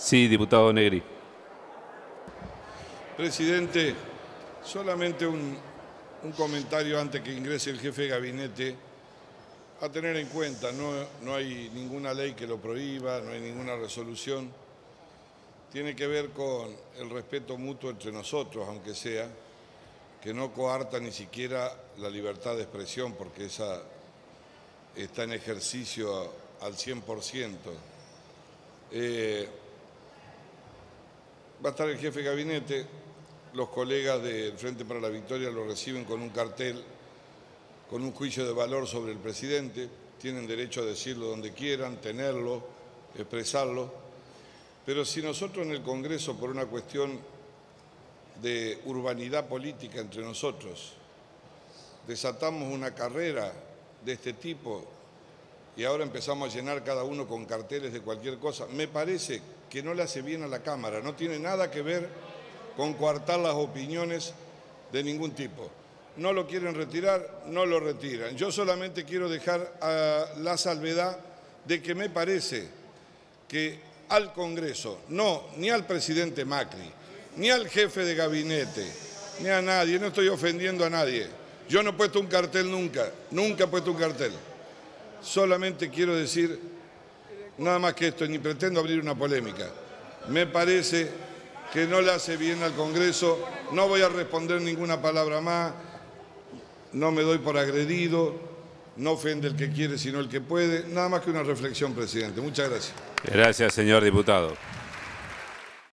Sí, diputado Negri. Presidente, solamente un comentario antes que ingrese el jefe de gabinete. A tener en cuenta, no hay ninguna ley que lo prohíba, no hay ninguna resolución. Tiene que ver con el respeto mutuo entre nosotros, aunque sea, que no coarta ni siquiera la libertad de expresión, porque esa está en ejercicio al 100%. Va a estar el jefe de gabinete, los colegas del Frente para la Victoria lo reciben con un cartel, con un juicio de valor sobre el presidente, tienen derecho a decirlo donde quieran, tenerlo, expresarlo, pero si nosotros en el Congreso, por una cuestión de urbanidad política entre nosotros, desatamos una carrera de este tipo y ahora empezamos a llenar cada uno con carteles de cualquier cosa, me parece que no le hace bien a la Cámara, no tiene nada que ver con coartar las opiniones de ningún tipo. No lo quieren retirar, no lo retiran. Yo solamente quiero dejar la salvedad de que me parece que al Congreso, no, ni al presidente Macri, ni al jefe de gabinete, ni a nadie, no estoy ofendiendo a nadie. Yo no he puesto un cartel nunca, nunca he puesto un cartel. Solamente quiero decir nada más que esto, ni pretendo abrir una polémica. Me parece que no le hace bien al Congreso, no voy a responder ninguna palabra más, no me doy por agredido, no ofende el que quiere sino el que puede. Nada más que una reflexión, presidente. Muchas gracias. Gracias, señor diputado.